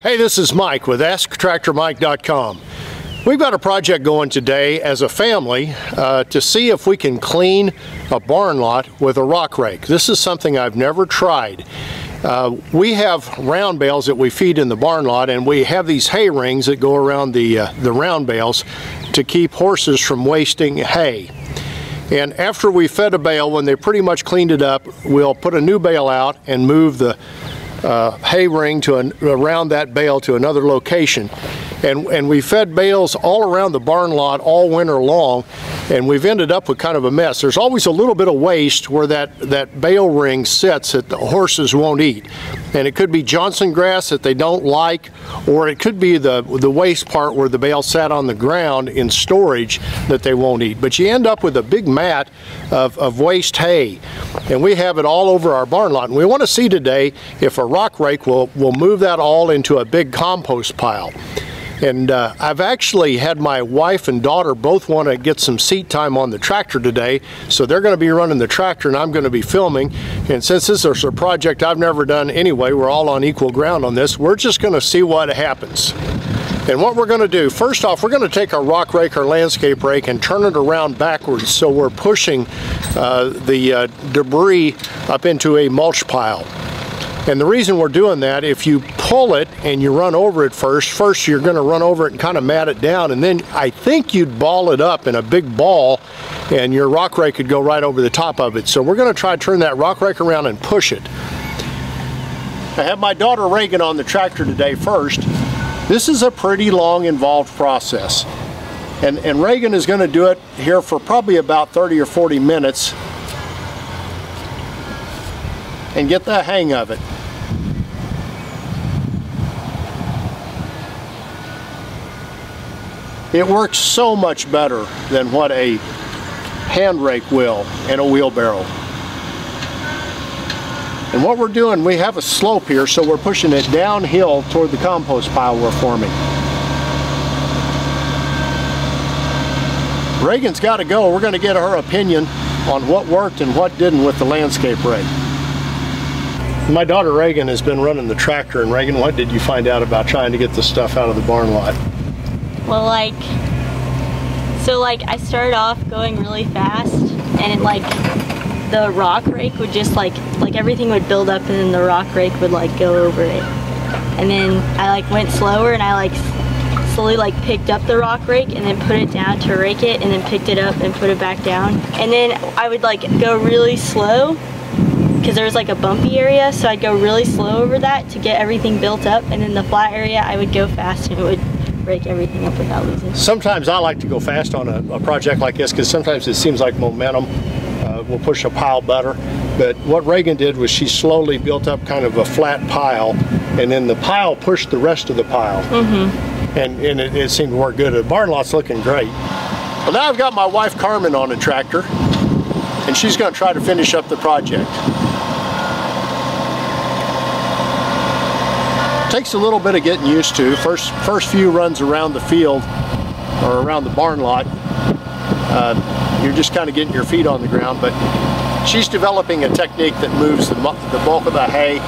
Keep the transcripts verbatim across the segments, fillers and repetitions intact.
Hey, this is Mike with ask tractor mike dot com. We've got a project going today as a family uh, to see if we can clean a barn lot with a rock rake. This is something I've never tried. Uh, we have round bales that we feed in the barn lot, and we have these hay rings that go around the, uh, the round bales to keep horses from wasting hay. And after we fed a bale, when they pretty much cleaned it up, we'll put a new bale out and move the Uh, hay ring to an, around that bale to another location, and and we fed bales all around the barn lot all winter long, and we've ended up with kind of a mess. There's always a little bit of waste where that that bale ring sits that the horses won't eat, and it could be Johnson grass that they don't like, or it could be the the waste part where the bale sat on the ground in storage that they won't eat. But you end up with a big mat of, of waste hay, and we have it all over our barn lot. And we want to see today if a rock rake will will move that all into a big compost pile. And uh, I've actually had my wife and daughter both want to get some seat time on the tractor today, so they're going to be running the tractor and I'm going to be filming. And since this is a project I've never done anyway, we're all on equal ground on this. We're just going to see what happens. And what we're going to do, first off, we're going to take our rock rake or landscape rake and turn it around backwards so we're pushing uh, the uh, debris up into a mulch pile. And the reason we're doing that, if you pull it and you run over it first, first you're going to run over it and kind of mat it down, and then I think you'd ball it up in a big ball and your rock rake could go right over the top of it. So we're going to try to turn that rock rake around and push it. I have my daughter Reagan on the tractor today first. This is a pretty long, involved process. And, and Reagan is going to do it here for probably about thirty or forty minutes and get the hang of it. It works so much better than what a hand rake will and a wheelbarrow. And what we're doing, we have a slope here, so we're pushing it downhill toward the compost pile we're forming. Reagan's got to go. We're going to get her opinion on what worked and what didn't with the landscape rake. My daughter Reagan has been running the tractor. And Reagan, what did you find out about trying to get this stuff out of the barn lot? Well, like, so like I started off going really fast, and like the rock rake would just like, like everything would build up, and then the rock rake would like go over it. And then I like went slower, and I like slowly like picked up the rock rake and then put it down to rake it, and then picked it up and put it back down. And then I would like go really slow because there was like a bumpy area, so I'd go really slow over that to get everything built up, and then the flat area I would go fast and it would break everything up without losing. Sometimes I like to go fast on a, a project like this because sometimes it seems like momentum uh, will push a pile better. But what Reagan did was she slowly built up kind of a flat pile, and then the pile pushed the rest of the pile. Mm-hmm. And, and it, it seemed to work good. The barn lot's looking great. Well, now I've got my wife Carmen on the tractor, and she's going to try to finish up the project. Takes a little bit of getting used to. First, first few runs around the field or around the barn lot, uh, you're just kind of getting your feet on the ground, but she's developing a technique that moves the, the bulk of the hay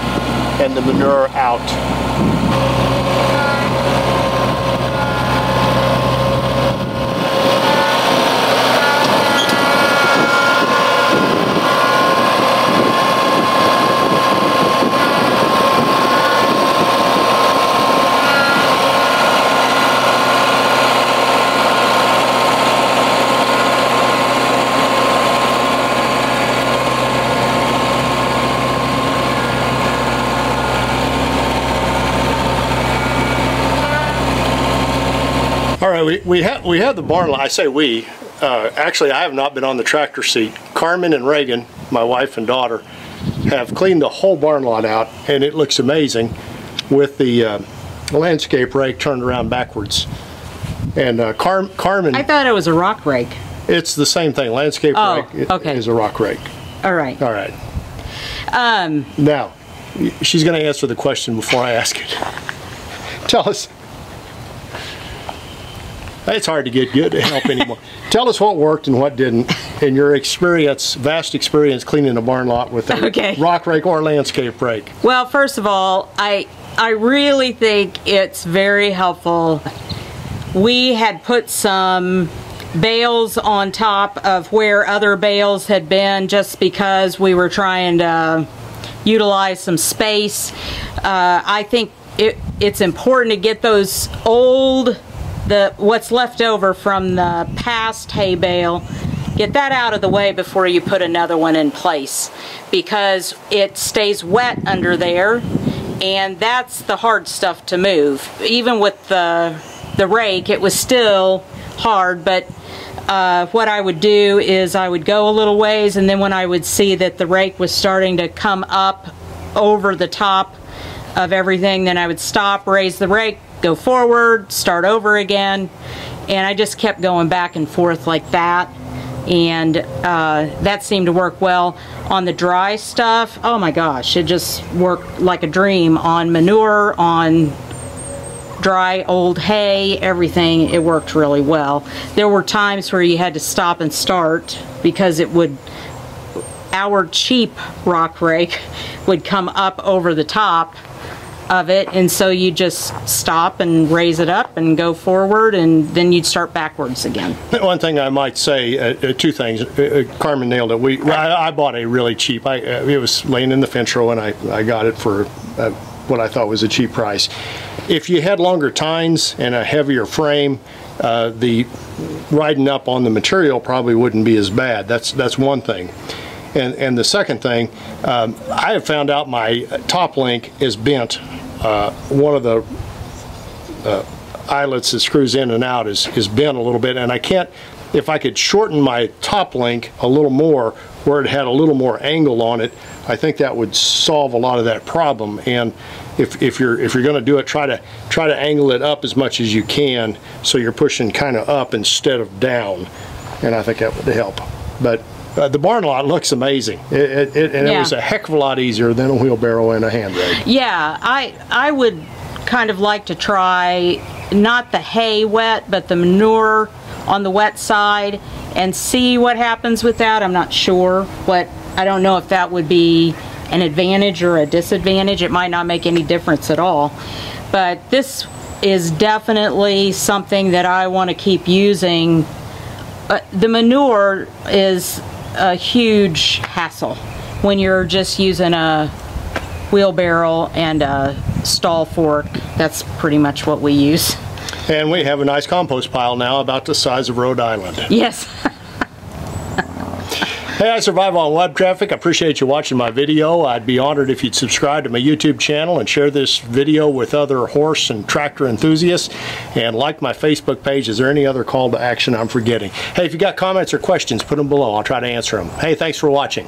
and the manure out. We, we, had, we had the barn lot, I say we, uh, actually I have not been on the tractor seat. Carmen and Reagan, my wife and daughter, have cleaned the whole barn lot out, and it looks amazing with the uh, landscape rake turned around backwards. And uh, Car Carmen... I thought it was a rock rake. It's the same thing. Landscape oh, rake okay. is a rock rake. All right. All right. Um, now, she's going to answer the question before I ask it. Tell us. It's hard to get good help anymore. Tell us what worked and what didn't, and your experience, vast experience cleaning a barn lot with a okay. rock rake or landscape rake. Well, first of all, I I really think it's very helpful. We had put some bales on top of where other bales had been just because we were trying to utilize some space. Uh, I think it, it's important to get those old, the what's left over from the past hay bale, get that out of the way before you put another one in place, because it stays wet under there, and that's the hard stuff to move. Even with the, the rake, it was still hard, but uh, what I would do is I would go a little ways, and then when I would see that the rake was starting to come up over the top of everything, then I would stop, raise the rake, go forward, start over again, and I just kept going back and forth like that, and uh, that seemed to work well. On the dry stuff, oh my gosh, it just worked like a dream. On manure, on dry old hay, everything, it worked really well. There were times where you had to stop and start because it would, our cheap rock rake would come up over the top of it, and so you just stop and raise it up and go forward, and then you'd start backwards again. One thing I might say, uh, two things. Uh, Carmen nailed it. We I, I bought a really cheap. I uh, it was laying in the fence row, and I I got it for uh, what I thought was a cheap price. If you had longer tines and a heavier frame, uh, the riding up on the material probably wouldn't be as bad. That's that's one thing. And, and the second thing, um, I have found out my top link is bent. Uh, one of the uh, eyelets that screws in and out is, is bent a little bit, and I can't, if I could shorten my top link a little more where it had a little more angle on it, I think that would solve a lot of that problem. And if, if you're if you're going to do it, try to try to angle it up as much as you can, so you're pushing kind of up instead of down, and I think that would help. But Uh, the barn lot looks amazing, it, it, it, and yeah. It was a heck of a lot easier than a wheelbarrow and a hand rake. Yeah, I, I would kind of like to try not the hay wet, but the manure on the wet side and see what happens with that. I'm not sure what, I don't know if that would be an advantage or a disadvantage. It might not make any difference at all. But this is definitely something that I want to keep using. Uh, the manure is a huge hassle when you're just using a wheelbarrow and a stall fork. That's pretty much what we use. And we have a nice compost pile now about the size of Rhode Island. Yes. Hey, I survive on web traffic. I appreciate you watching my video. I'd be honored if you'd subscribe to my YouTube channel and share this video with other horse and tractor enthusiasts, and like my Facebook page. Is there any other call to action I'm forgetting? Hey, if you got comments or questions, put them below. I'll try to answer them. Hey, thanks for watching.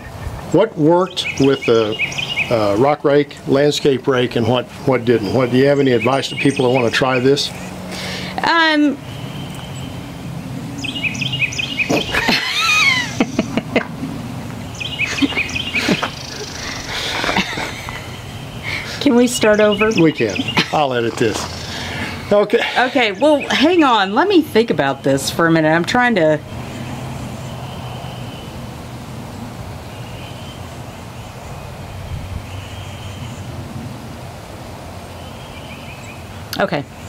What worked with the uh, rock rake, landscape rake, and what, what didn't? What, do you have any advice to people that want to try this? Um. Can we start over? We can. I'll edit this. Okay. Okay, well, hang on. Let me think about this for a minute. I'm trying to... Okay.